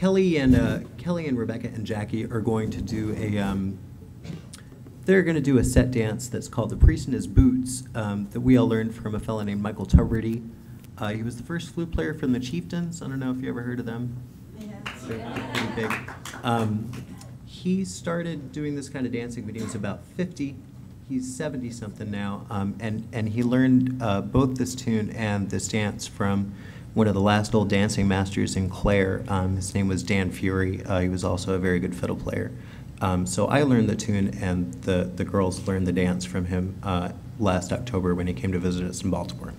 Kelly and Rebecca and Jackie are going to do a they're going to do a set dance that's called The Priest in His Boots, that we all learned from a fellow named Michael Tuberty. He was the first flute player from the Chieftains. I don't know if you ever heard of them. Yes. They're pretty big. He started doing this kind of dancing when he was about 50. He's 70-something now, and he learned both this tune and this dance from one of the last old dancing masters in Clare. His name was Dan Fury. He was also a very good fiddle player. So I learned the tune, and the girls learned the dance from him last October when he came to visit us in Baltimore.